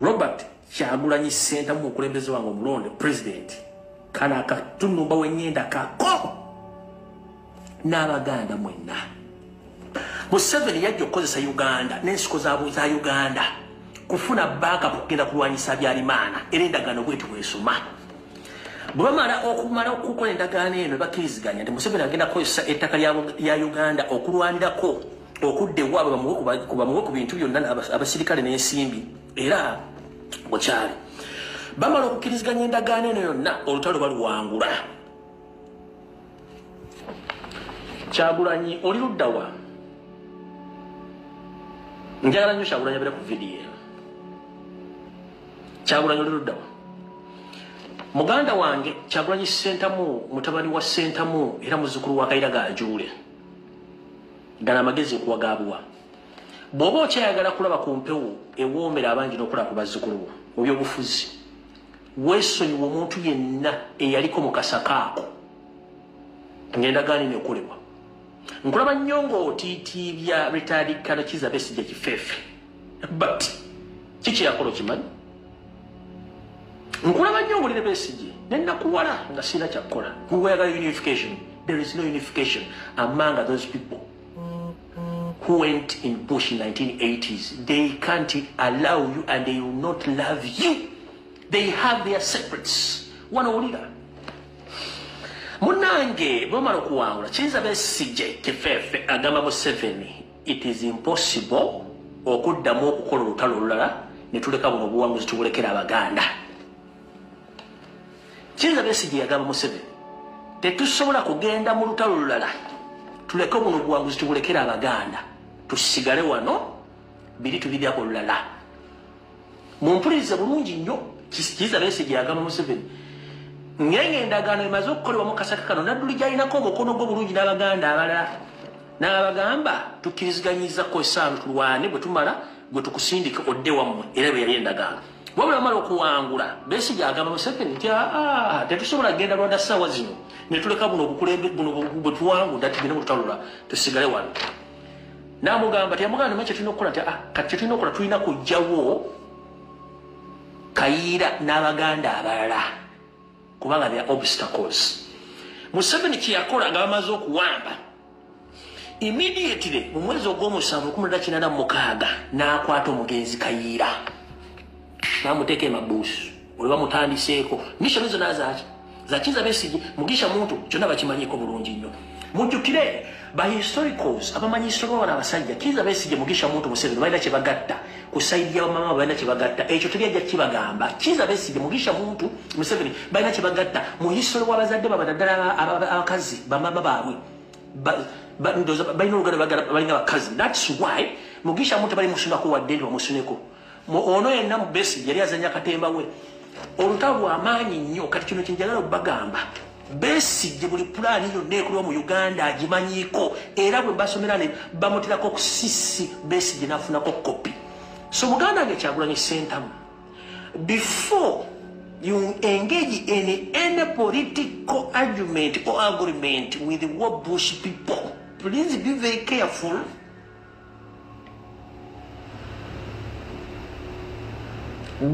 Robert Kyagulanyi Ssentamu mu okulembeze wange omulonde president kana akatunumba wenyenda kako n'abaganda mwenna. Museveni yajja okukozesa Uganda n'ensiko zaabuza Uganda kufuna backup okugenda kulwanyisa byalimaana era endagaano bwetu bwesoma. Bwamala okumala okukola endagaano eno bakkiriziganya nti Museveni agenda kukozesa ettaka lya Uganda okulwanirako okudde ewaabwe bamuwe ku bintu byonna abasirikale n'ensimbi era bukyali. Bamala okukkiriziganya endagaano eno yonna olutalo baluwangula. Kyagulanyi oli ludda wa? Njagala nnyo Kyagulanyi abeera ku vidiyo eno. Kyagulanyi oli ludda wa? Muganda wange Kyagulanyi Ssentamu mutabani wa Ssentamu era muzzukulu wa Kaira Gajuule. Gana amagezi okuwagaabwa. Bw'oba okyayagala kulaba ku mpewo ewoomera abangi n'okola ku bazzukulu mu by'obufuzi, weesonyiwe omuntu yenna eyaliko mu kasaka ako. Ngenda gani nekolebwa. Nkulaba nnyongo otiitiibya lwetaalikkano kiza besijja kifeefe. But kiki yakolo kimanyi? Nkulaba nnyongo lire besijje nennakuwala nga sirina kyakkola. Weyagala unification. There is no unification among those people who went in bush in 1980s. They can't allow you and they will not love you. They have their secrets. Wanaulira. Munange bamara kuwangula chinza besije kifefe agamba Museveni it is impossible okuddamu okukola olutalo olulala ne tuleka buno obuwanguzi tubulekera Abaganda. Chinza besije agamba Museveni tetusobola kugenda mu lutalo olulala tuleka buno obuwanguzi tubulekera Abaganda tusigale wano biri tubidyako olulala. Mumpulirize bulungi nnyo Chinza besije agamba Museveni ngenge ndagano emaze okukolebwa mu kasaka kano nadduli gy'alinako omukono gw'obulungi n'Abaganda abalala n'abagamba tukkiriziganyizza kkozesa tulwane bwe tumala gwe tukusindike odde wammwe era bwe yali endagaano. Wabula amala okuwangula Besigye agamba Museveni nti tetusobola kugenda lwada ssaawa zino ne tuleka buno obukulembe buno bwe tuwangudde tugende mu lutalo olulala tusigale wano. N'amugamba teyamugamba nti kye tulina okukola nti kati kye tulina okukola tulina kugyawo Kayiira n'Abaganda abalala kubanga bya obstacles. Museveni kye yakola agamaze okuwamba immediately mu mwezi ogw'omusanvu 1986 n'akwata omugenzi Kayiira n'amuteeka emabuusu olwe bamutandiseeko nisho nizo nazaaki zakiza Besigye mugisha muntu kyonna bakimanyiiko bulungi nnyo. Mujjukire bahistoricals abamanyi historia wano abasajja kiza Besigye mugisha muntu Museveni balina kye bagatta ku sayidi ya mama balina kye bagatta ekyo tulyajja kibagamba kiza Besigye mugisha muntu Museveni balina kye bagatta mu historia w'abazadde babadaddala abakazi bamama baabwe ndoza balina oluganda balina abakazi. That's why mugisha muntu bali musunako wadde bamusuneko ono yenna mu Besigye yali azanya katemba we olutalo lw'amaanyi nnyo. Kati kino kye njagala okubagamba Besigye buli pulaani yonna ekolebwa mu Uganda agimanyiiko era bwe basomera ne bamuterako ku sisi Besigye n'afunako kopi. So Muganda wange Kyagulanyi Ssentamu, before you engage in any political argument or agreement with the Wabush people, please be very careful.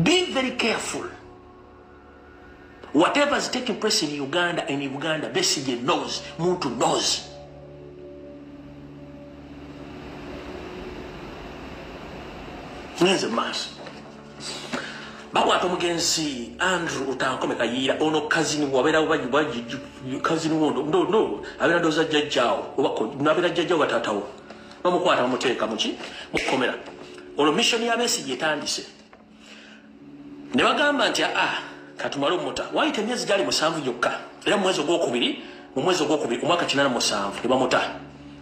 Be very careful. Whatever is taking place in Uganda and Uganda, Besigye knows, Muntu knows. Nze mas. Bakwata omugenzi Andrew Utankome Kayiira ono kazini wabera wabaji kazini wondo no abera doza jjajjawo obako nabera jjajjawo batatawo bamukwata bamuteeka muki mukomera ono mission ya Besigye etandise ne bagamba nti katumalo mota waite myezi gali musanvu jokka era mu mwezi ogwokubiri omwaka 1997 ne bamota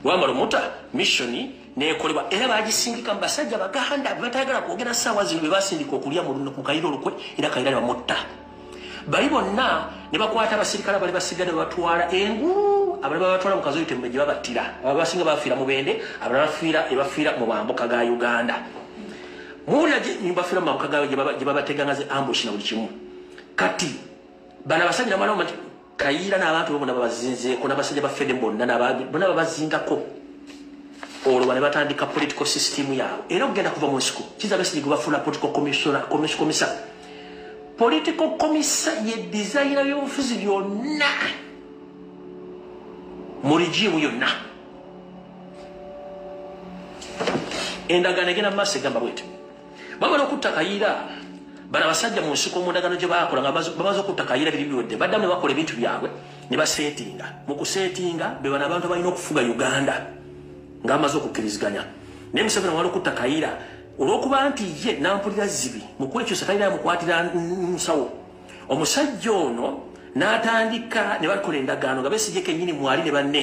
wamalo mota missioni nekolebwa era bagisingika mbasajja baganda batayagala kwogera ssaawa zino bebasindika okulya mu luno ku Kayiira olukwe era Kayiira bamutta bali bonna ne bakwata abasirikale bali basigale batwala engu abalaba batwala mu kazoyite mbeje babattira abasinga bafiira mu bende abalaba ebafiira mu bambuka ga Uganda mulya bafiira mu bambuka ga gye babategangaze ambush na buli kimu. Kati bana basajja mwana omati Kayiira n'abantu bonna babazinzeeko n'abasajja bafedde bonna n'abantu bonna babazingako Or whenever time the political system ya, I don't get a government. This is basically government political commissioner, commissioner. Political commissioner, ye designer your office, your na. Moriji, your na. And again, again, I'm massing about it. Baba no kutakaira. Bana basajja mu nsiko omudagano gye baakola nga bamaze okuttakayira biri biwedde baddamu ne bakola ebintu byabwe ne baseetinga mu kuseetinga be bana abantu balina okufuga Uganda ng'amaze okukkiriziganya naye Museveni wali okuttakayira olw'okuba nti ye nampulira zibi mu kwekyusa talina amukwatira nsawo omusajja ono n'atandika ne bakola endagaano nga besigye kennyini mwali ne banne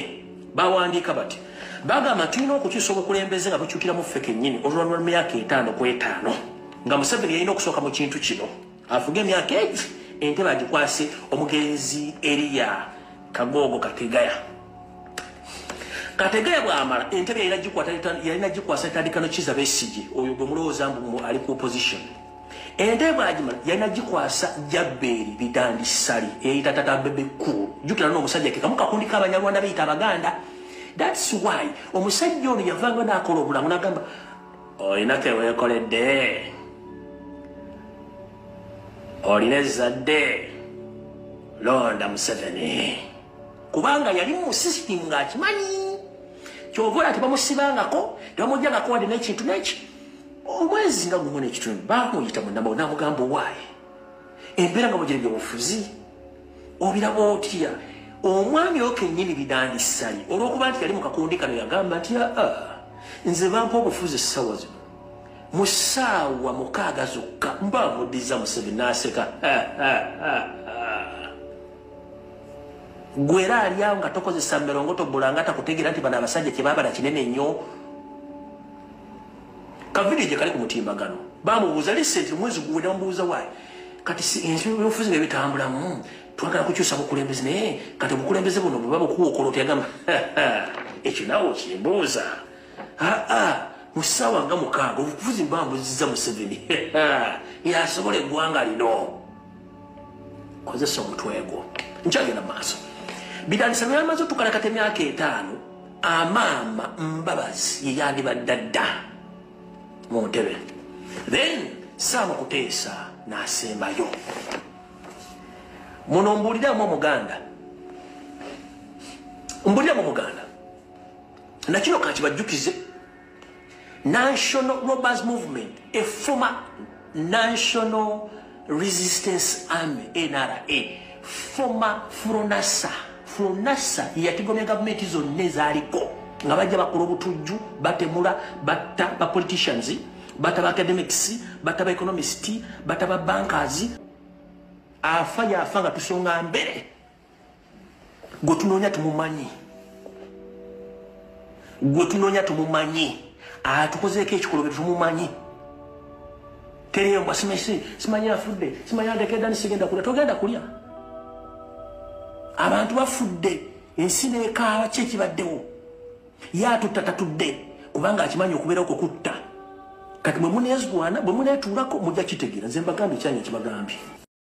bawandiika bati bagamba tulina okukyusa obukulembeze nga bukyukira mu ffe kennyini olulwanwa myaka 5 ku 5 nga Museveni yalina okusoka mu kintu kino afuge emyaka egi entebe agikwase omugenzi Eriya Kagogo Kategaya. Kategaya bw'amala entebe yalina gikwasa etandikano kiza Besigi oyo gwe mulowooza mbu ali ku opposition. Entebe bw'agimala yalina gikwasa Jabbeeri Bidandi Ssali eyita Tata Bebe Kkubo jjukira n'omusajja ke kamu kakundika Abanyarwanda beyita Abaganda. That's why omusajja ono yavanga n'akola obulamu n'agamba olina ke weekoledde Olineza de Londa Museveni kubanga yali mu system nga kimanyi kyovola tebamusibanga ko tebamujaga ko wadde ekintu neki omwezi nga gumone ekitundu baamuyita munamba onamugambo waayi embeera nga mugira ebyobufuzi obiraba otya omwami oyo kennyini Bidandi Ssali olw'okuba nti yali mu kakundi kano yagamba nti nze bampa obufuzi essawa zino Musawa mukaga zokka mbavu diza Museveni naseka gwera aliawo nga tokozesa mmerongo tobulanga takutegeera nti bano abasajja kyebabala kinene nnyo kavidi gye kali ku mutimbagano bamubuuza lisenti omwezi guwe namubuuza waayi kati ensobi ebitambulamu twagala kukyusa bukulembeze naye kati obukulembeze buno bwe babukuwa okolotyagamba ekyo nawo kimbuuza Musawa nga mukago obufuzi mbambu ziza Museveni yasobole eggwanga lino kozesa omutwego njagenda maaso Bidandisano yamaze otukalakata emyaka 5 amaama Mbabazi ye yandibadde dda mu ntebe then Saama Kuteesa n'asembayo muno mbuuliramu omuganda nakino kakibajjukize National Robbers Movement, a former National Resistance Army, NRA, former Fronasa, yatigomya government izo nezaliko. Nga bajja bakulobu tuju, batemula, bata ba politicians, bata ba academics, bata ba economists, bata ba bankers. Afaya afanga tusonga mbere. Gotunonya tumumanyi. Tukozeke ekikolobe tumumanyi teriyo basimesi simanya afudde simanya ndekeda nisigenda kulya togenda kulya abantu bafudde ensi n'ekaaba kyekibaddewo yatuttatudde kubanga akimanyi okubeera okwo kutta kati mwe muneezigwana bwe muneetuulako mujja kitegeera nze mbagambye kyanya kibagambye